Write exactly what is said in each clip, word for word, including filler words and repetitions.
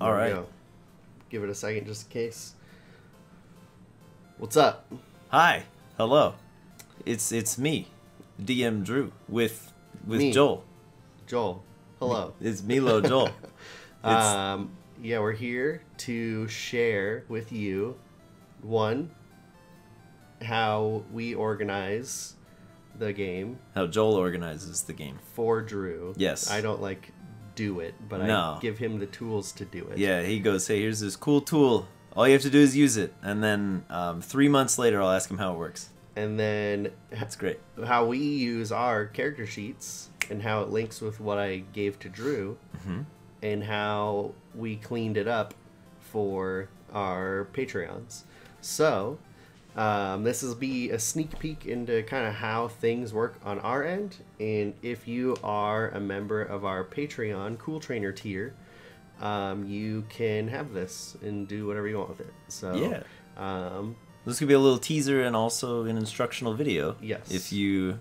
All right. Go. Give it a second just in case. What's up? Hi. Hello. It's it's me, D M Drew, with with me. Joel. Joel. Hello. It's Milo Joel. It's... Um, yeah, we're here to share with you, one, how we organize the game. How Joel organizes the game. For Drew. Yes. I don't, like, do it, but no. I give him the tools to do it. Yeah, he goes, hey, here's this cool tool. All you have to do is use it. And then um, three months later, I'll ask him how it works. And then... That's great. How we use our character sheets and how it links with what I gave to Drew. Mm-hmm. And how we cleaned it up for our Patreons. So, um, this will be a sneak peek into kind of how things work on our end. And if you are a member of our Patreon Cool Trainer tier, um, you can have this and do whatever you want with it. So, yeah. Um, this could be a little teaser and also an instructional video. Yes. If you...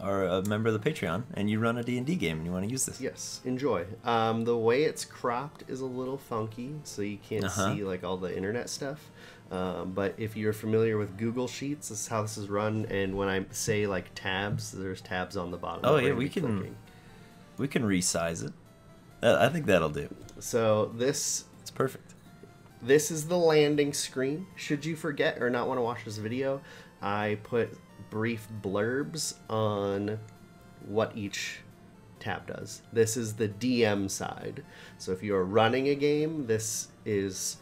are a member of the Patreon, and you run a D and D game, and you want to use this. Yes, enjoy. Um, the way it's cropped is a little funky, so you can't uh-huh. see like all the internet stuff. Um, but if you're familiar with Google Sheets, this is how this is run. And when I say like tabs, there's tabs on the bottom. Oh yeah, we can clicking. we can resize it. I think that'll do. So this it's perfect. This is the landing screen. Should you forget or not want to watch this video, I put brief blurbs on what each tab does. This is the D M side. So if you're running a game, this is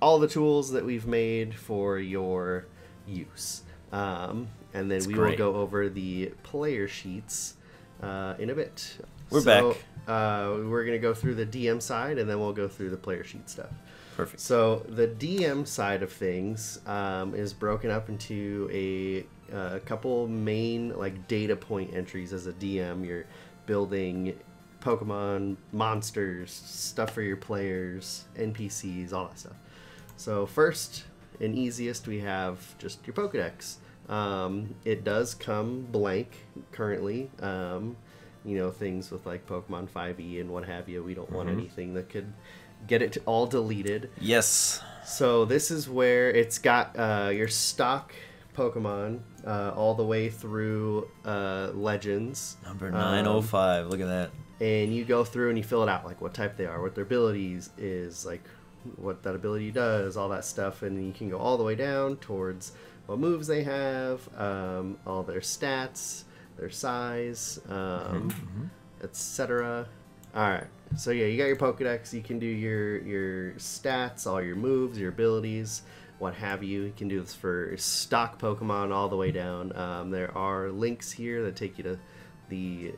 all the tools that we've made for your use. Um, and then That's we great. will go over the player sheets uh, in a bit. We're so, back. Uh, we're going to go through the D M side, and then we'll go through the player sheet stuff. Perfect. So the D M side of things um, is broken up into a A couple main like data point entries. As a D M, you're building Pokemon, monsters, stuff for your players, N P Cs, all that stuff. So first and easiest, we have just your Pokedex. Um, it does come blank currently. Um, you know, things with like Pokemon five E and what have you. We don't mm-hmm. want anything that could get it all deleted. Yes. So this is where it's got uh, your stock Pokemon uh, all the way through uh, Legends. Number nine oh five, um, look at that. And you go through and you fill it out, like what type they are, what their abilities is, like what that ability does, all that stuff. And you can go all the way down towards what moves they have, um, all their stats, their size, um, mm-hmm. et cetera. All right, so yeah, you got your Pokedex. You can do your, your stats, all your moves, your abilities, what have you. You can do this for stock Pokemon all the way down. Um, there are links here that take you to the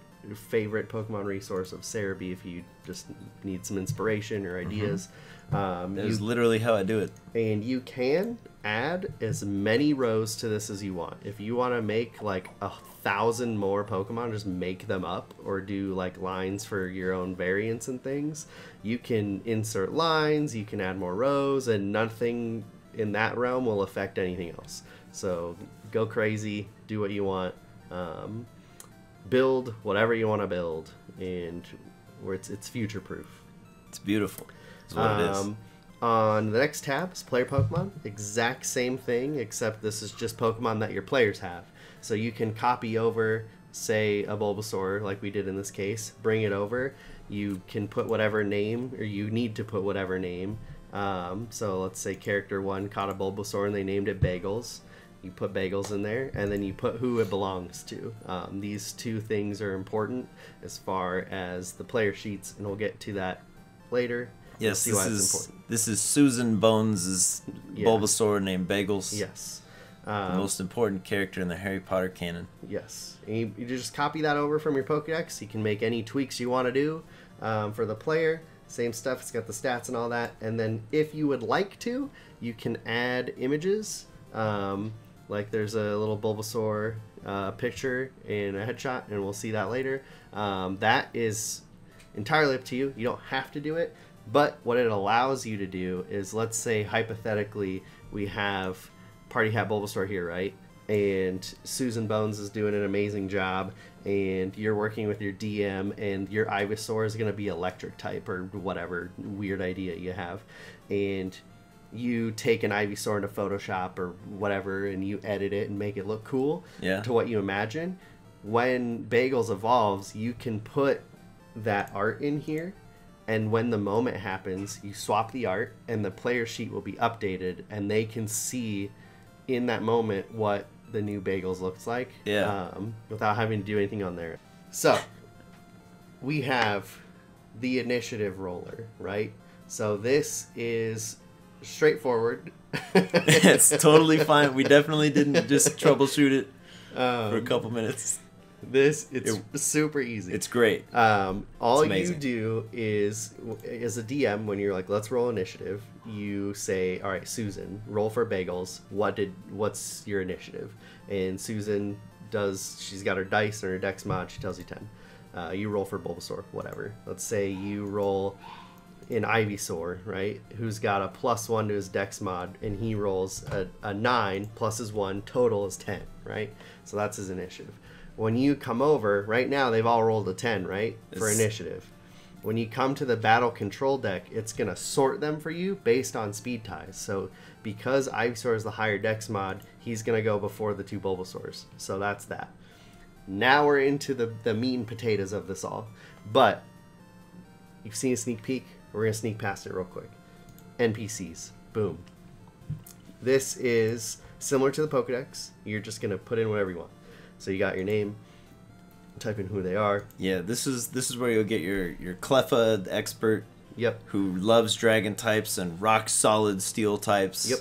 favorite Pokemon resource of Serebii if you just need some inspiration or ideas. Mm-hmm. um, that is literally how I do it. And you can add as many rows to this as you want. If you want to make like a thousand more Pokemon, just make them up, or do like lines for your own variants and things. You can insert lines, you can add more rows, and nothing in that realm will affect anything else. So go crazy, do what you want, um, build whatever you want to build, and where it's it's future proof. It's beautiful. That's what um, it is. On the next tab is player Pokemon. Exact same thing, except this is just Pokemon that your players have. So you can copy over, say, a Bulbasaur, like we did in this case. Bring it over. You can put whatever name, or you need to put whatever name. Um, so let's say character one caught a Bulbasaur and they named it Bagels. You put Bagels in there, and then you put who it belongs to. Um, these two things are important as far as the player sheets, and we'll get to that later. Yes, we'll see why this it's is important. This is Susan Bones' yeah. Bulbasaur named Bagels. Yes, um, the most important character in the Harry Potter canon. Yes, and you, you just copy that over from your Pokédex. You can make any tweaks you want to do um, for the player. Same stuff, it's got the stats and all that. And then if you would like to, you can add images. Um, like there's a little Bulbasaur uh, picture and a headshot, and we'll see that later. Um, that is entirely up to you. You don't have to do it. But what it allows you to do is, let's say hypothetically, we have Party Hat Bulbasaur here, right? and Susan Bones is doing an amazing job, and you're working with your D M, and your Ivysaur is going to be electric type or whatever weird idea you have, and you take an Ivysaur into Photoshop or whatever, and you edit it and make it look cool yeah. to what you imagine. When Bagels evolves, you can put that art in here, and when the moment happens, you swap the art, and the player sheet will be updated, and they can see in that moment what the new Bagels looks like yeah. um, without having to do anything on there. So we have the initiative roller, right? So this is straightforward. It's totally fine. We definitely didn't just troubleshoot it um, for a couple minutes. This it's it, super easy. It's great. Um, all you do is, as a D M, when you're like, let's roll initiative, you say, all right, Susan, roll for Bagels. What did? What's your initiative? And Susan does. She's got her dice and her dex mod. She tells you ten. Uh, you roll for Bulbasaur, whatever. Let's say you roll an Ivysaur, right? Who's got a plus one to his dex mod, and he rolls a, a nine plus his one total is ten, right? So that's his initiative. When you come over, right now they've all rolled a ten, right, for it's... initiative. When you come to the battle control deck, it's going to sort them for you based on speed ties. So because Ivysaur is the higher dex mod, he's going to go before the two Bulbasaurs. So that's that. Now we're into the, the meat and potatoes of this all. But you've seen a sneak peek. We're going to sneak past it real quick. N P Cs. Boom. This is similar to the Pokedex. You're just going to put in whatever you want. So you got your name, type in who they are. Yeah, this is this is where you'll get your, your Cleffa expert. Yep. Who loves dragon types and rock solid steel types. Yep.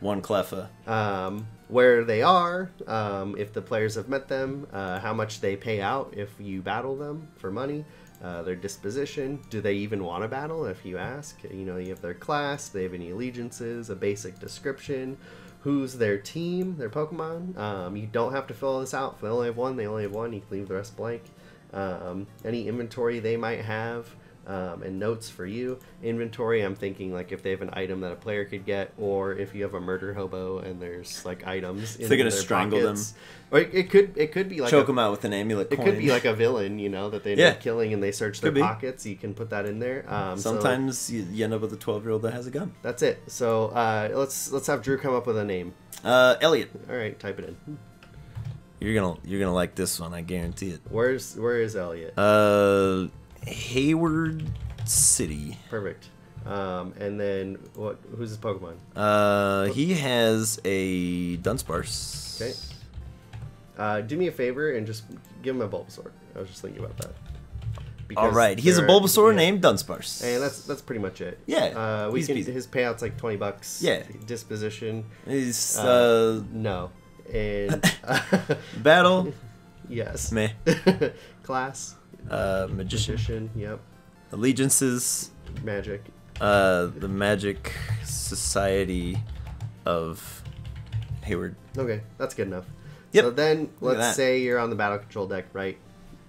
One Cleffa. Um, where they are, um, if the players have met them, uh, how much they pay out if you battle them for money, uh, their disposition, do they even want to battle if you ask. You know, you have their class, they have any allegiances, a basic description. Who's their team, their Pokemon. Um, you don't have to fill this out. If they only have one, they only have one. You can leave the rest blank. Um, any inventory they might have, um, and notes for you. Inventory, I'm thinking like if they have an item that a player could get, or if you have a murder hobo and there's like items in their pockets. They're going to strangle them. Or it, it, could, it could be like... Choke a, them out with an amulet coin. It could be like a villain, you know, that they end yeah. up killing and they search could their be. pockets. You can put that in there. Um, Sometimes so, you, you end up with a twelve-year-old that has a gun. That's it. So uh, let's let's have Drew come up with a name. Uh, Elliot. All right, type it in. You're going to you're gonna like this one, I guarantee it. Where's Where is Elliot? Uh... Hayward City. Perfect. Um, and then what? Who's his Pokemon? Uh, he has a Dunsparce. Okay. Uh, do me a favor and just give him a Bulbasaur. I was just thinking about that. Because All right, he's a Bulbasaur yeah. named Dunsparce, and that's that's pretty much it. Yeah. Uh, we can, his payout's like twenty bucks. Yeah. Disposition. He's uh, uh no and battle. Yes. Meh. Class. Uh, magician. magician, yep. Allegiances. Magic. Uh, the Magic Society of Hayward. Okay, that's good enough. Yep. So then, let's say you're on the battle control deck, right?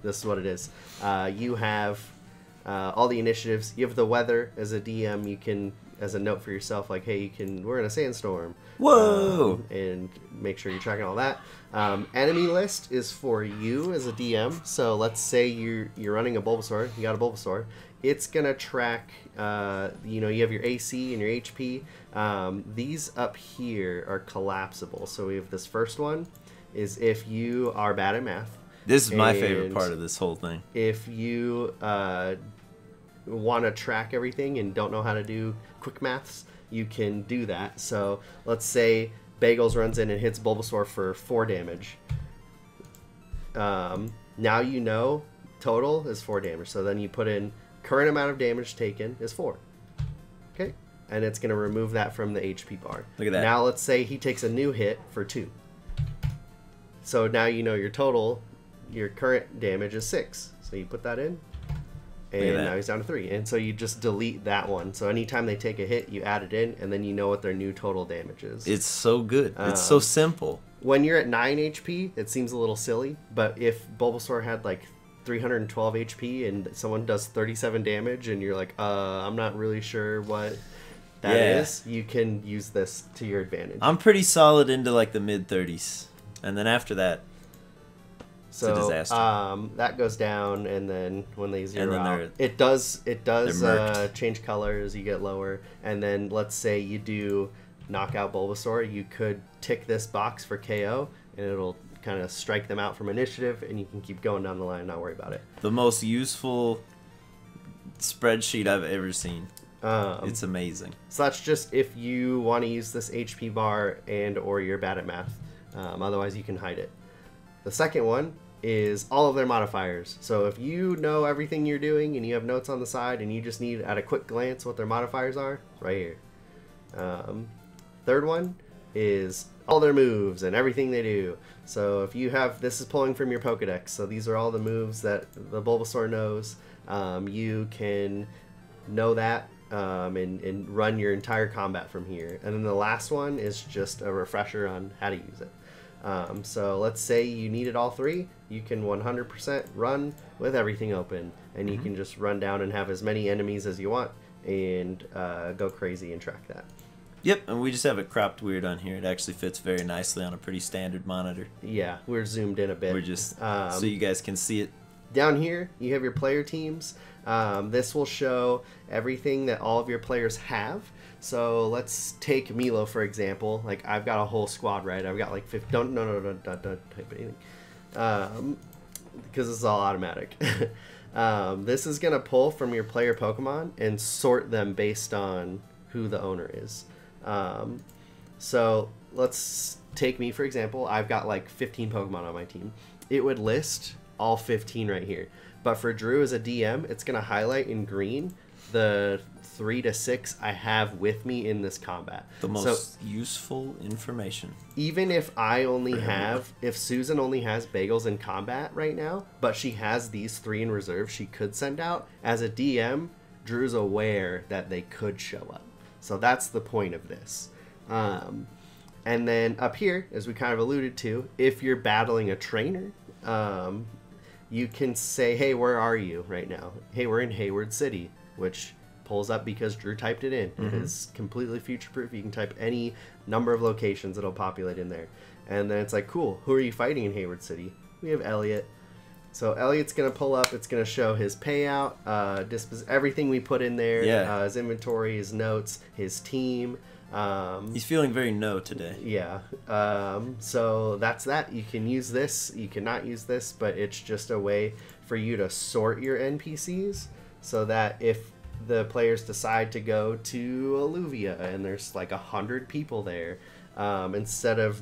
This is what it is. Uh, you have uh, all the initiatives. You have the weather as a D M. You can, as a note for yourself, like, hey, you can. We're in a sandstorm. Whoa! Um, and make sure you're tracking all that. Um, enemy list is for you as a D M. So let's say you're you're running a Bulbasaur. You got a Bulbasaur. It's gonna track. Uh, you know, you have your A C and your H P. Um, these up here are collapsible. So we have this first one. Is if you are bad at math. This is my favorite part of this whole thing. If you uh, want to track everything and don't know how to do quick maths, you can do that. So let's say Bagels runs in and hits Bulbasaur for four damage. Um, now you know total is four damage. So then you put in current amount of damage taken is four. Okay. And it's going to remove that from the H P bar. Look at that. Now let's say he takes a new hit for two. So now you know your total, your current damage is six. So you put that in. And now he's down to three. And so you just delete that one. So anytime they take a hit, you add it in, and then you know what their new total damage is. It's so good. Um, it's so simple. When you're at nine H P, it seems a little silly, but if Bulbasaur had like three hundred twelve H P and someone does thirty-seven damage and you're like, uh, I'm not really sure what that yeah. is, you can use this to your advantage. I'm pretty solid into like the mid thirties. And then after that, so, it's a disaster. Um, that goes down, and then when they zero out, it does it does uh, change colors. You get lower, and then let's say you do knock out Bulbasaur, you could tick this box for K O, and it'll kind of strike them out from initiative, and you can keep going down the line and not worry about it. The most useful spreadsheet I've ever seen. Um, it's amazing. So that's just if you want to use this H P bar and or you're bad at math. Um, otherwise, you can hide it. The second one is all of their modifiers. So if you know everything you're doing and you have notes on the side and you just need at a quick glance what their modifiers are, right here. Um, third one is all their moves and everything they do. So if you have, this is pulling from your Pokedex. So these are all the moves that the Bulbasaur knows. Um, you can know that um, and, and run your entire combat from here. And then the last one is just a refresher on how to use it. Um, so let's say you needed all three. You can one hundred percent run with everything open, and you mm-hmm. can just run down and have as many enemies as you want and uh, go crazy and track that. Yep, and we just have it cropped weird on here. It actually fits very nicely on a pretty standard monitor. Yeah, we're zoomed in a bit. We're just um, so you guys can see it. Down here, you have your player teams. Um, this will show everything that all of your players have. So let's take Milo, for example. Like, I've got a whole squad, right? I've got like fifty. Don't, no, no, no, don't, don't type anything. Um, because this is all automatic. um, this is going to pull from your player Pokemon and sort them based on who the owner is. Um, so let's take me, for example. I've got like fifteen Pokemon on my team. It would list all fifteen right here. But for Drew as a D M, it's going to highlight in green the three to six I have with me in this combat. The most so, useful information. Even if I only have, if Susan only has Bagels in combat right now, but she has these three in reserve she could send out, as a D M, Drew's aware that they could show up. So that's the point of this. Um, and then up here, as we kind of alluded to, if you're battling a trainer, um, you can say, hey, where are you right now? Hey, we're in Hayward City, which pulls up because Drew typed it in. Mm-hmm. It is completely future-proof. You can type any number of locations. It'll populate in there. And then it's like, cool, who are you fighting in Hayward City? We have Elliot. So Elliot's going to pull up. It's going to show his payout, uh, dispos everything we put in there, yeah. uh, his inventory, his notes, his team. Um, He's feeling very no today. Yeah. Um, so that's that. You can use this. You cannot use this, but it's just a way for you to sort your N P Cs so that if the players decide to go to Aluvia and there's like a hundred people there, um, instead of,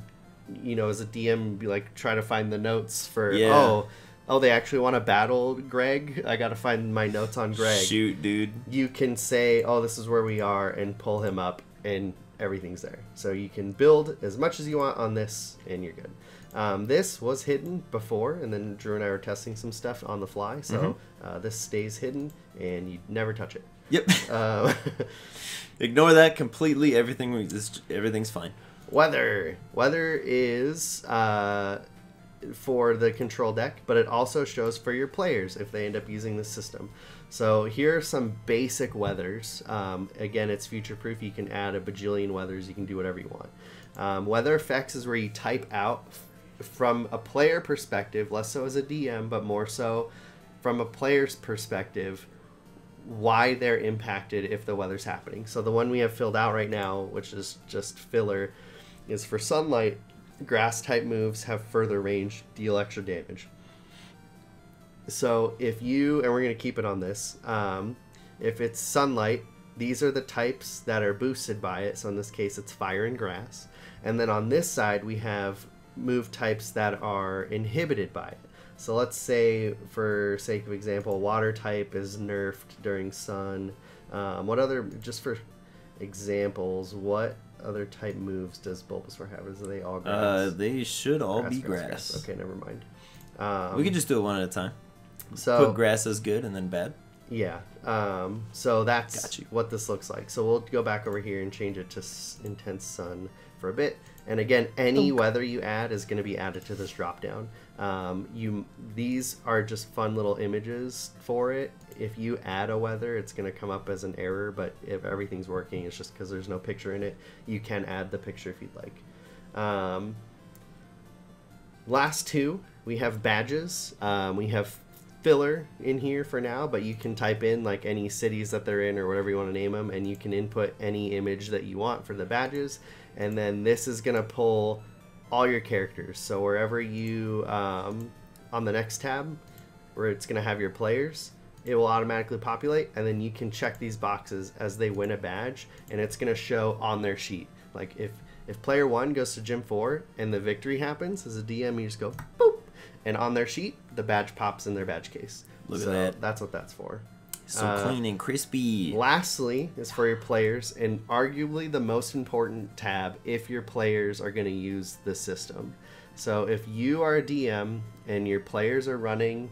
you know, as a D M, be like, try to find the notes for, yeah. oh, Oh, they actually want to battle Greg? I got to find my notes on Greg. Shoot, dude. You can say, oh, this is where we are, and pull him up, and everything's there. So you can build as much as you want on this, and you're good. Um, this was hidden before, and then Drew and I were testing some stuff on the fly, so mm-hmm. uh, this stays hidden, and you never touch it. Yep. Uh, Ignore that completely. Everything is, everything's fine. Weather. Weather is... Uh, for the control deck, but it also shows for your players if they end up using this system. So here are some basic weathers. Um, again, it's future-proof. You can add a bajillion weathers. You can do whatever you want. Um, weather effects is where you type out from a player perspective, less so as a D M, but more so from a player's perspective, why they're impacted if the weather's happening. So the one we have filled out right now, which is just filler, is for sunlight. Grass type moves have further range, deal extra damage. So if you, and we're going to keep it on this, um, if it's sunlight, these are the types that are boosted by it. So in this case, it's fire and grass. And then on this side, we have move types that are inhibited by it. So let's say, for sake of example, water type is nerfed during sun. Um, what other, just for examples, what other type moves does Bulbasaur have? Is they all grass? Uh, they should all grass, be grass. grass. grass. Okay, never mind. Um, we can just do it one at a time. So put grass as good and then bad. Yeah. Um, so that's what this looks like. So we'll go back over here and change it to intense sun for a bit. And again, any Oop. weather you add is going to be added to this drop down. Um, you these are just fun little images for it. If you add a weather, it's going to come up as an error, but if everything's working, it's just because there's no picture in it. You can add the picture if you'd like. Um, last two, we have badges. Um, we have filler in here for now, but you can type in like any cities that they're in or whatever you want to name them, and you can input any image that you want for the badges. And then this is going to pull all your characters. So wherever you, um, on the next tab, where it's going to have your players, it will automatically populate, and then you can check these boxes as they win a badge, and it's going to show on their sheet. Like if if player one goes to gym four and the victory happens, as a D M you just go boop, and on their sheet the badge pops in their badge case. Look so at that. That's what that's for. So uh, clean and crispy. Lastly is for your players, and arguably the most important tab if your players are going to use the system. So if you are a D M and your players are running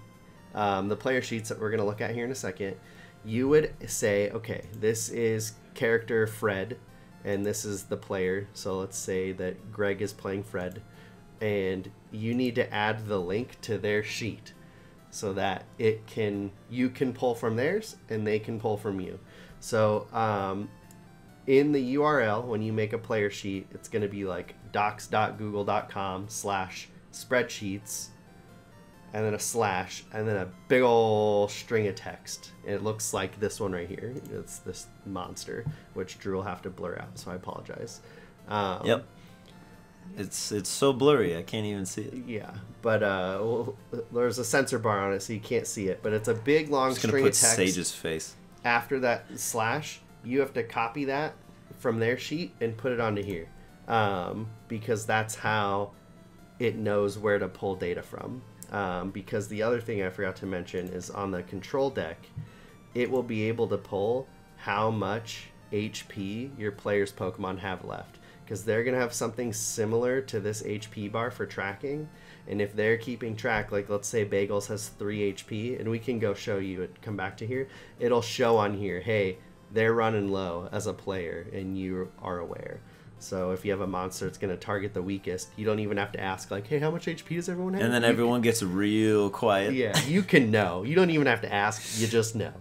um, the player sheets that we're going to look at here in a second, you would say, okay, this is character Fred, and this is the player. So let's say that Greg is playing Fred, and you need to add the link to their sheet so that it can, you can pull from theirs and they can pull from you. So um, in the U R L, when you make a player sheet, it's going to be like docs dot google dot com slash spreadsheets, and then a slash, and then a big ol' string of text. And it looks like this one right here. It's this monster, which Drew will have to blur out, so I apologize. Um, yep. It's it's so blurry, I can't even see it. Yeah, but uh, well, there's a sensor bar on it, so you can't see it. But it's a big, long string of text. I'm just gonna put Sage's face. After that slash, you have to copy that from their sheet and put it onto here. Um, because that's how it knows where to pull data from. Um, because the other thing I forgot to mention is on the control deck, it will be able to pull how much H P your player's Pokemon have left. Because they're going to have something similar to this H P bar for tracking. And if they're keeping track, like let's say Bagels has three H P, and we can go show you and come back to here, it'll show on here, hey, they're running low as a player, and you are aware. So if you have a monster, it's going to target the weakest. You don't even have to ask, like, hey, how much H P does everyone have? And then everyone gets real quiet. Yeah, you can know. You don't even have to ask. You just know.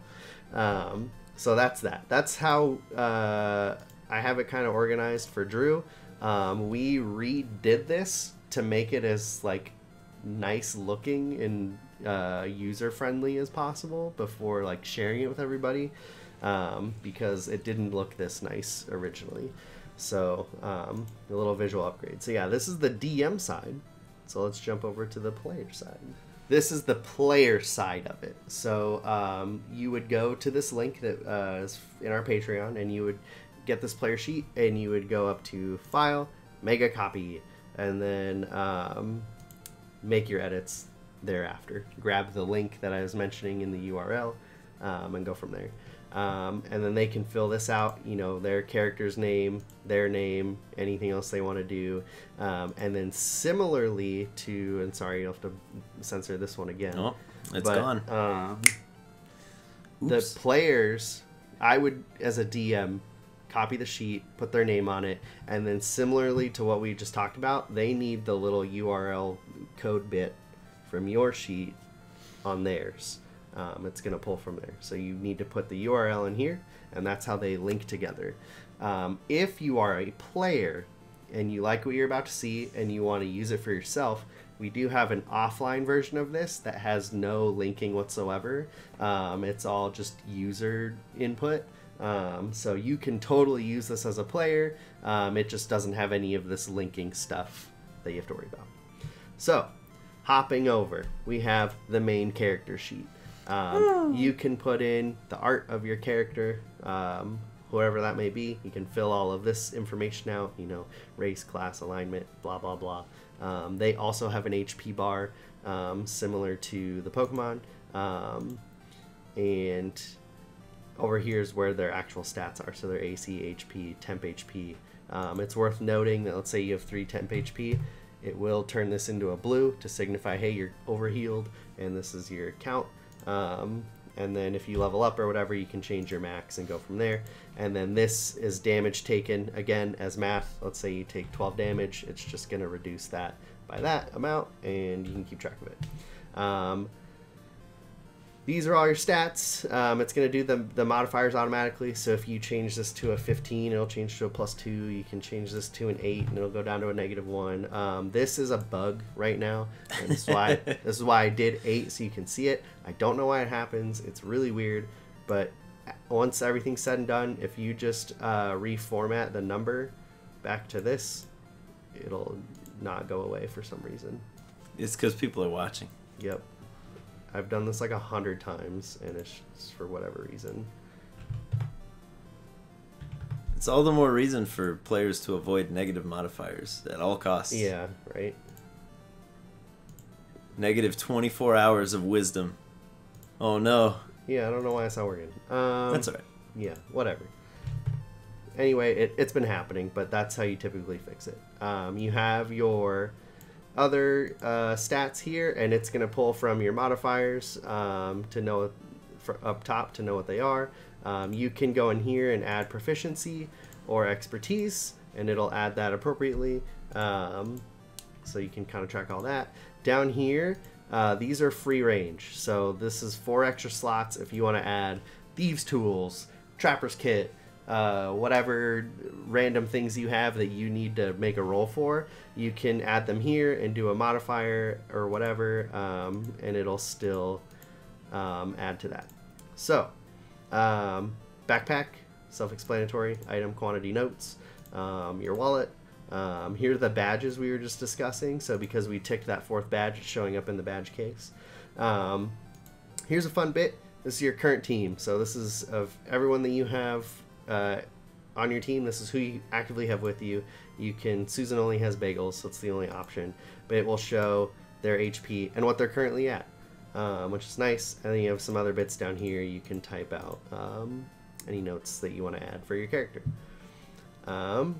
Um, so that's that. That's how uh, I have it kind of organized for Drew. Um, we redid this to make it as, like, nice-looking and uh, user-friendly as possible before, like, sharing it with everybody, um, because it didn't look this nice originally. So um, a little visual upgrade. So yeah, this is the D M side. So let's jump over to the player side. This is the player side of it. So um, you would go to this link that uh, is in our Patreon, and you would get this player sheet, and you would go up to File, make a copy, and then um, make your edits thereafter. Grab the link that I was mentioning in the U R L um, and go from there. Um, and then they can fill this out, you know, their character's name, their name, anything else they want to do. Um, and then similarly to, and sorry, you'll have to censor this one again. Oh, it's but, gone. Um, the players, I would, as a D M, copy the sheet, put their name on it. And then similarly to what we just talked about, they need the little U R L code bit from your sheet on theirs. Um, it's going to pull from there. So you need to put the U R L in here, and that's how they link together. Um, if you are a player and you like what you're about to see and you want to use it for yourself, we do have an offline version of this that has no linking whatsoever. Um, it's all just user input. Um, so you can totally use this as a player. Um, it just doesn't have any of this linking stuff that you have to worry about. So hopping over, we have the main character sheet. Um, you can put in the art of your character, um, whoever that may be. You can fill all of this information out, you know, race, class, alignment, blah, blah, blah. Um, they also have an H P bar um, similar to the Pokemon. Um, and over here is where their actual stats are. So their A C, H P, temp H P. Um, it's worth noting that let's say you have three temp H P. It will turn this into a blue to signify, hey, you're overhealed, and this is your count. Um, and then if you level up or whatever, you can change your max and go from there. And then this is damage taken, again, as math. Let's say you take twelve damage. It's just going to reduce that by that amount, and you can keep track of it. Um, These are all your stats. Um, it's going to do the, the modifiers automatically. So if you change this to a fifteen, it'll change to a plus two. You can change this to an eight, and it'll go down to a negative one. Um, this is a bug right now. And this, is why, this is why I did eight, so you can see it. I don't know why it happens. It's really weird. But once everything's said and done, if you just uh, reformat the number back to this, it'll not go away for some reason. It's because people are watching. Yep. I've done this like a hundred times, and it's just for whatever reason. It's all the more reason for players to avoid negative modifiers at all costs. Yeah, right. Negative twenty-four hours of wisdom. Oh no. Yeah, I don't know why it's not working. Um, that's all right. Yeah, whatever. Anyway, it, it's been happening, but that's how you typically fix it. Um, you have your other uh, stats here, and it's going to pull from your modifiers um, to know for up top to know what they are. Um, you can go in here and add proficiency or expertise, and it'll add that appropriately. Um, so you can kind of track all that. Down here, uh, these are free range. So this is four extra slots if you want to add thieves' tools, trapper's kit, Uh, whatever random things you have that you need to make a roll for, you can add them here and do a modifier or whatever, um, and it'll still um, add to that. So, um, backpack, self-explanatory, item quantity notes, um, your wallet. Um, here are the badges we were just discussing. So because we ticked that fourth badge, it's showing up in the badge case. Um, here's a fun bit. This is your current team. So this is of everyone that you have Uh, on your team. This is who you actively have with you. You can, Susan only has Bagels, so it's the only option, but it will show their H P and what they're currently at, um, which is nice. And then you have some other bits down here. You can type out um, any notes that you want to add for your character. Um,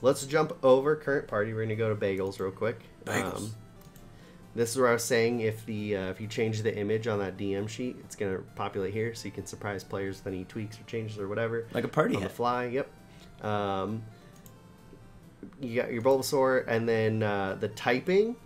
let's jump over current party. We're going to go to Bagels real quick. Bagels. Um, this is where I was saying if the uh, if you change the image on that D M sheet, it's going to populate here, so you can surprise players with any tweaks or changes or whatever. Like a party on hat. The fly, yep. Um, you got your Bulbasaur, and then uh, the typing,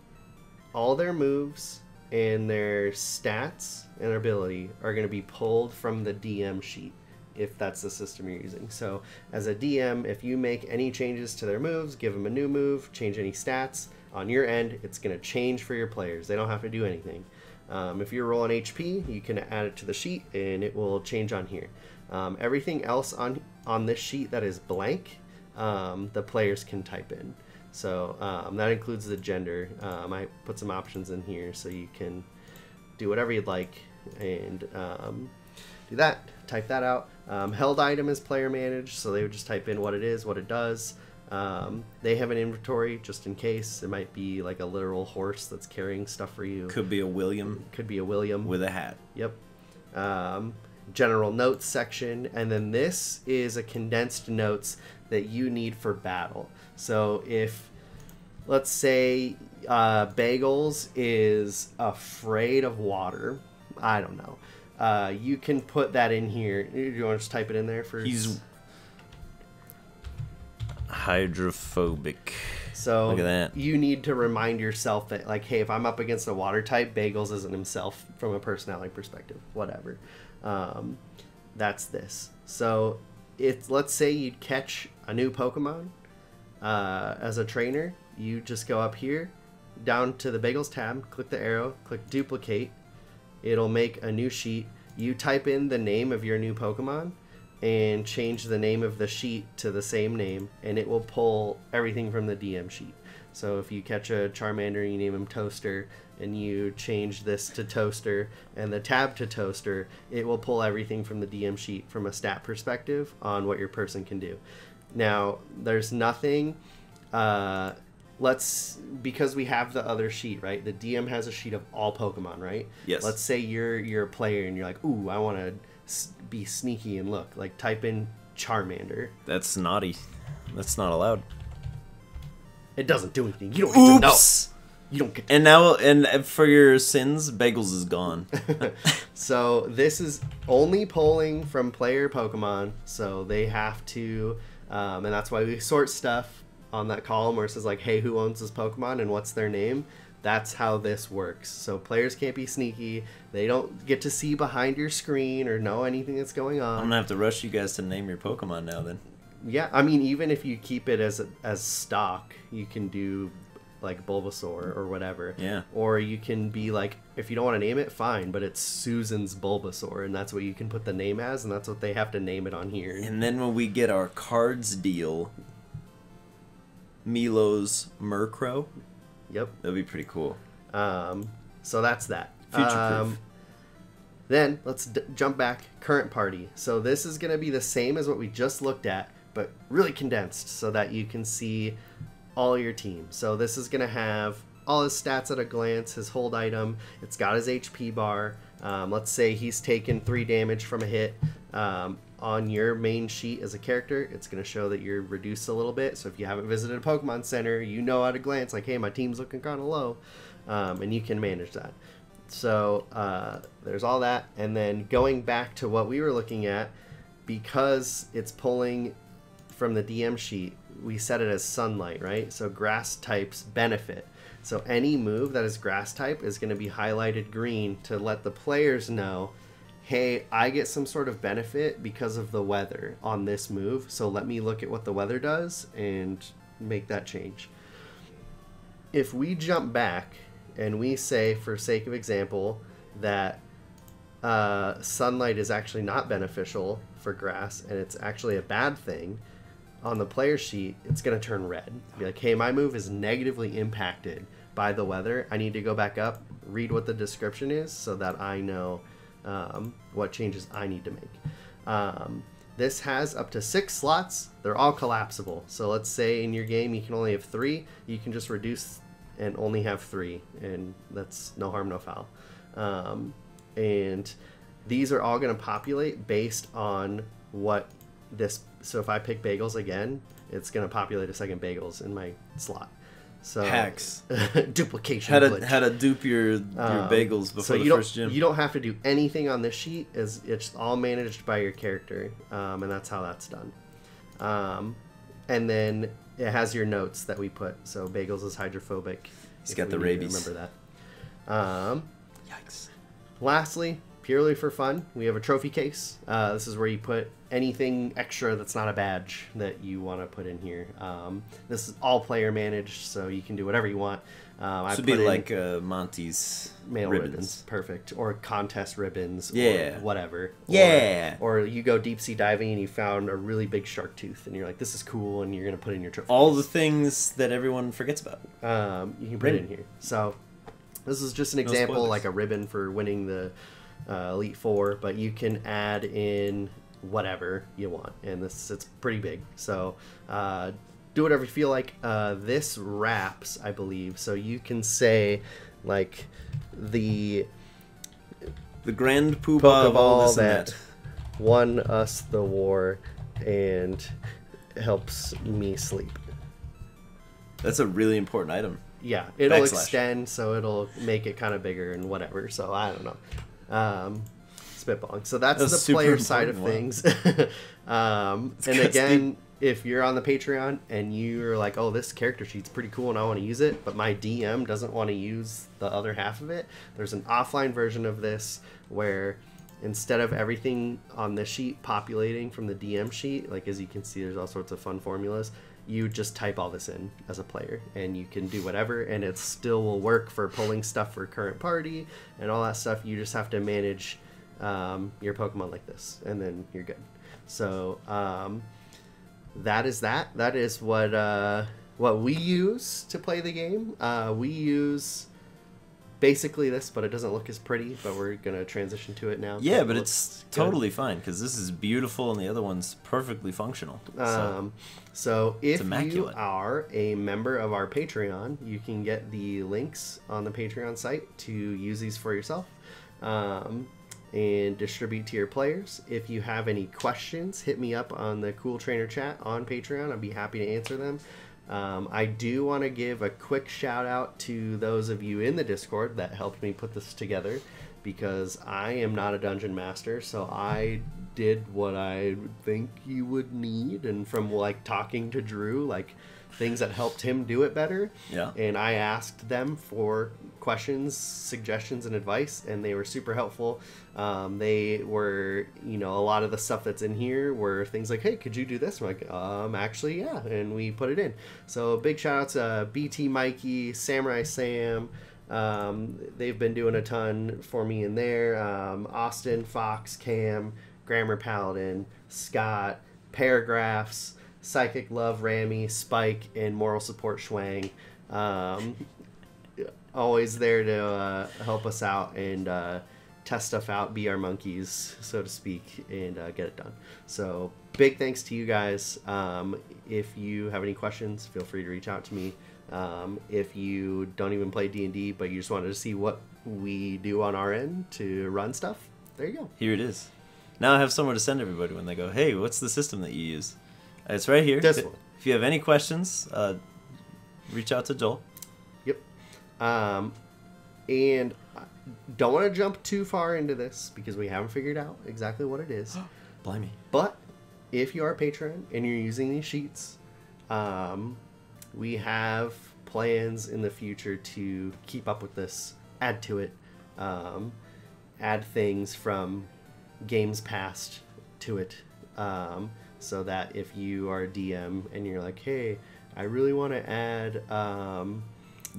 all their moves and their stats and ability are going to be pulled from the D M sheet, if that's the system you're using. So as a D M, if you make any changes to their moves, give them a new move, change any stats, on your end, it's going to change for your players. They don't have to do anything. Um, if you're rolling H P, you can add it to the sheet, and it will change on here. Um, everything else on on this sheet that is blank, um, the players can type in. So um, that includes the gender. Um, I put some options in here, so you can do whatever you'd like and um, do that. Type that out. Um, held item is player managed, so they would just type in what it is, what it does. Um, they have an inventory just in case. It might be like a literal horse that's carrying stuff for you. Could be a William. Could be a William. With a hat. Yep. Um, general notes section. And then this is a condensed notes that you need for battle. So if, let's say, uh, Bagels is afraid of water. I don't know. Uh, you can put that in here. Do you want to just type it in there for... He's... hydrophobic. So look at that. You need to remind yourself that, like, hey, if I'm up against a water type, Bagels isn't himself from a personality perspective, whatever. Um, that's this. So it's, let's say you'd catch a new Pokemon uh, as a trainer. You just go up here, down to the Bagels tab, click the arrow, click duplicate. It'll make a new sheet. You type in the name of your new Pokemon and change the name of the sheet to the same name, and it will pull everything from the D M sheet. So if you catch a Charmander and you name him Toaster, and you change this to Toaster and the tab to Toaster, it will pull everything from the D M sheet from a stat perspective on what your person can do. Now, there's nothing... Uh, let's... Because we have the other sheet, right? The D M has a sheet of all Pokemon, right? Yes. Let's say you're, you're a player and you're like, ooh, I want to... be sneaky and look, like, type in Charmander. That's naughty. That's not allowed. It doesn't do anything. You don't get to know. You don't get to. And now, and for your sins, Bagels is gone. So this is only polling from player Pokemon, so they have to, um, and that's why we sort stuff on that column where it says, like, hey, who owns this Pokemon and what's their name? That's how this works. So players can't be sneaky. They don't get to see behind your screen or know anything that's going on. I'm going to have to rush you guys to name your Pokemon now then. Yeah, I mean, even if you keep it as, as stock, you can do like Bulbasaur or whatever. Yeah. Or you can be like, if you don't want to name it, fine, but it's Susan's Bulbasaur, and that's what you can put the name as, and that's what they have to name it on here. And then when we get our cards deal, Milo's Murkrow. Yep. That'd be pretty cool. Um, so that's that. Future proof. Um, then let's d jump back, current party. So this is going to be the same as what we just looked at, but really condensed so that you can see all your team. So this is going to have all his stats at a glance, his hold item. It's got his H P bar. Um, let's say he's taken three damage from a hit. Um, on your main sheet as a character, it's going to show that you're reduced a little bit. So if you haven't visited a Pokemon Center, you know at a glance, like, hey, my team's looking kind of low. Um, and you can manage that. So uh, there's all that. And then going back to what we were looking at, because it's pulling from the D M sheet, we set it as sunlight, right? So grass types benefit. So any move that is grass type is going to be highlighted green to let the players know, hey, I get some sort of benefit because of the weather on this move. So let me look at what the weather does and make that change. If we jump back and we say, for sake of example, that uh, sunlight is actually not beneficial for grass and it's actually a bad thing, on the player sheet, it's going to turn red. Be like, hey, my move is negatively impacted by the weather. I need to go back up, read what the description is so that I know um, what changes I need to make. Um, this has up to six slots. They're all collapsible. So let's say in your game you can only have three. You can just reduce and only have three, and that's no harm, no foul. Um, and these are all going to populate based on what this... So if I pick Bagels again, it's going to populate a second Bagels in my slot. So hacks. Duplication. How to, how to dupe your, your um, Bagels before so the you first gym. You don't have to do anything on this sheet. It's, it's all managed by your character, um, and that's how that's done. Um, and then it has your notes that we put. So Bagels is hydrophobic. He's got the rabies. Remember that. Um, Yikes. Lastly, purely for fun, we have a trophy case. Uh, this is where you put anything extra that's not a badge that you want to put in here. Um, this is all player managed, so you can do whatever you want. Um, this would be like uh, Monty's mail ribbons. ribbons. Perfect. Or contest ribbons. Yeah. Or whatever. Yeah. Or, or you go deep sea diving and you found a really big shark tooth and you're like, this is cool, and you're going to put in your trophy. All the things that everyone forgets about. Um, you can put it in here. So this is just an example, no spoilers, like a ribbon for winning the... Uh, Elite Four, but you can add in whatever you want, and this it's pretty big, so uh, do whatever you feel like. Uh, this wraps, I believe, so you can say like the the grand poobah Pokeball of all that, that won us the war and helps me sleep. That's a really important item. Yeah, it'll Backslash. extend, so it'll make it kind of bigger and whatever. So I don't know. Um, spitballing. So that's, that's the player side of things. um, and again, if you're on the Patreon and you're like, oh, this character sheet's pretty cool and I want to use it, but my D M doesn't want to use the other half of it, there's an offline version of this where instead of everything on this sheet populating from the D M sheet, like as you can see, there's all sorts of fun formulas. You just type all this in as a player, and you can do whatever, and it still will work for pulling stuff for current party and all that stuff. You just have to manage um, your Pokemon like this, and then you're good. So um, that is that. That is what uh, what we use to play the game. Uh, we use basically this, but it doesn't look as pretty, but we're going to transition to it now. Yeah, but it's totally fine, because this is beautiful and the other one's perfectly functional. So. Um, so if you are a member of our Patreon, you can get the links on the Patreon site to use these for yourself um, and distribute to your players. If you have any questions, hit me up on the Cool Trainer chat on Patreon. I'd be happy to answer them. Um, I do want to give a quick shout out to those of you in the Discord that helped me put this together, because I am not a dungeon master, so I did what I think you would need, and from like talking to Drew, like things that helped him do it better. Yeah. And I asked them for questions, suggestions, and advice, and they were super helpful. Um, they were, you know, a lot of the stuff that's in here were things like, hey, could you do this? I'm like, um, actually, yeah. And we put it in. So big shout out to uh, B T Mikey, Samurai Sam. Um, they've been doing a ton for me in there. Um, Austin, Fox, Cam, Grammar Paladin, Scott, Paragraphs, Psychic Love, Rami, Spike, and Moral Support Schwang. Um, always there to uh, help us out and uh, test stuff out, be our monkeys, so to speak, and uh, get it done. So big thanks to you guys. Um, if you have any questions, feel free to reach out to me. Um, if you don't even play D and D, but you just wanted to see what we do on our end to run stuff, there you go. Here it is. Now I have somewhere to send everybody when they go, hey, what's the system that you use? It's right here. This one. If you have any questions, uh, reach out to Joel. Yep. Um, and I don't want to jump too far into this because we haven't figured out exactly what it is. Blimey. But if you are a patron and you're using these sheets, um, we have plans in the future to keep up with this, add to it, um, add things from games past to it. Um, So that if you are a D M and you're like, hey, I really want to add um,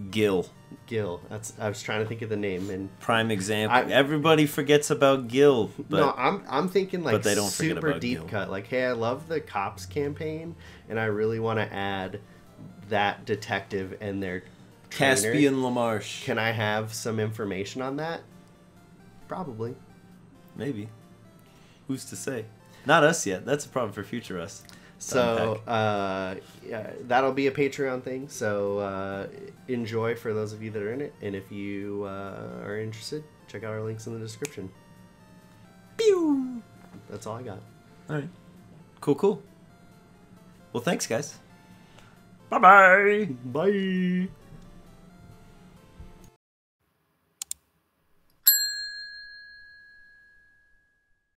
Gil. Gil. That's I was trying to think of the name and prime example. I, Everybody forgets about Gil. But, no, I'm I'm thinking like they don't super deep Gil. Cut. Like, hey, I love the cops campaign, and I really want to add that detective and their trainer. Caspian Lamarche. Can I have some information on that? Probably. Maybe. Who's to say? Not us yet. That's a problem for future us. So uh, yeah, that'll be a Patreon thing. So uh, enjoy for those of you that are in it. And if you uh, are interested, check out our links in the description. Pew! That's all I got. All right. Cool, cool. Well, thanks, guys. Bye-bye. Bye. -bye. Bye.